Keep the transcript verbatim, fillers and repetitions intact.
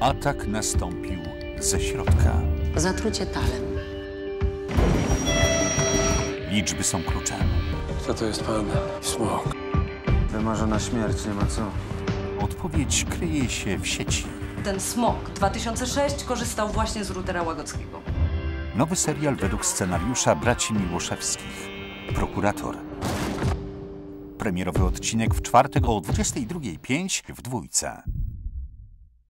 Atak nastąpił ze środka. Zatrucie talem. Liczby są kluczem. Co to jest pan? Smok. Wymarzona śmierć, nie ma co. Odpowiedź kryje się w sieci. Ten smok dwa tysiące szósty korzystał właśnie z Rutera Łagodzkiego. Nowy serial według scenariusza Braci Miłoszewskich. Prokurator. Premierowy odcinek w czwartek o dwudziestej drugiej pięć w Dwójce.